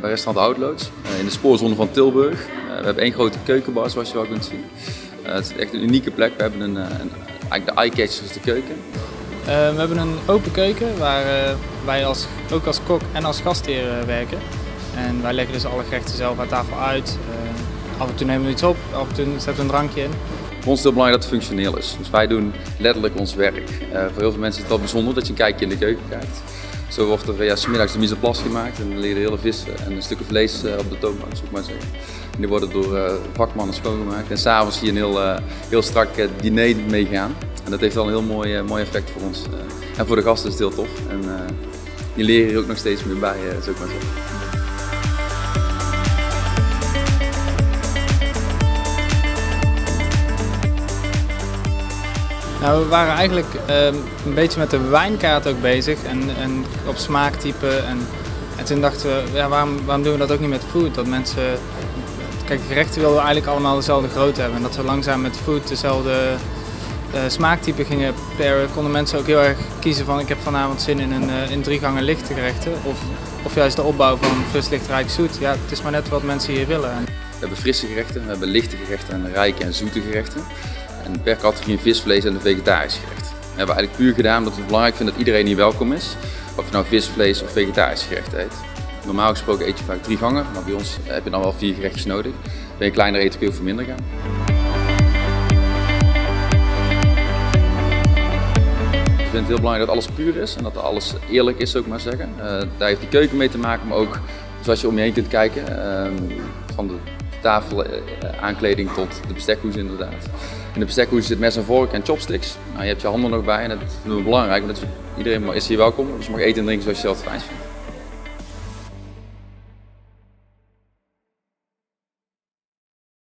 Bij restaurant de Houtloods in de spoorzone van Tilburg. We hebben één grote keukenbar zoals je wel kunt zien. Het is echt een unieke plek. We hebben eigenlijk de eyecatcher is de keuken. We hebben een open keuken waar wij ook als kok en als gastheer werken. En wij leggen dus alle gerechten zelf aan tafel uit. Af en toe nemen we iets op, af en toe zetten we een drankje in. Voor ons is het heel belangrijk dat het functioneel is. Dus wij doen letterlijk ons werk. Voor heel veel mensen is het wel bijzonder dat je een kijkje in de keuken krijgt. Zo wordt er 's middags de mise en place gemaakt en dan leren hele vissen en een stukje vlees op de toonbank, zoek maar eens even. En die worden door vakmannen schoongemaakt en s'avonds hier een heel strak diner meegaan. En dat heeft al een heel mooi effect voor ons. En voor de gasten is het heel tof en die leren hier ook nog steeds meer bij, zoek maar eens. Nou, we waren eigenlijk een beetje met de wijnkaart ook bezig en op smaaktype. En toen dachten we, ja, waarom doen we dat ook niet met food? Dat mensen, kijk, gerechten wilden we eigenlijk allemaal dezelfde grootte hebben. En dat we langzaam met food dezelfde smaaktype gingen paren, konden mensen ook heel erg kiezen van ik heb vanavond zin in in 3 gangen lichte gerechten. Of juist de opbouw van fris, licht, rijk, zoet. Ja, het is maar net wat mensen hier willen. We hebben frisse gerechten, we hebben lichte gerechten en rijke en zoete gerechten. En per categorie visvlees en een vegetarisch gerecht. We hebben eigenlijk puur gedaan omdat we het belangrijk vinden dat iedereen hier welkom is. Of je nou visvlees of vegetarisch gerecht eet. Normaal gesproken eet je vaak 3 gangen, maar bij ons heb je dan wel 4 gerechtjes nodig. Ben je kleiner eten kun je voor minder gaan. Ik vind het heel belangrijk dat alles puur is en dat alles eerlijk is, zou ik maar zeggen. Daar heeft de keuken mee te maken, maar ook zoals je om je heen kunt kijken. Van de tafel aankleding tot de bestekhoes inderdaad. In de bestekhoes zit mes en vork en chopsticks. Nou, je hebt je handen nog bij en dat is belangrijk, want iedereen is hier welkom, dus je mag eten en drinken zoals je zelf het fijn vindt.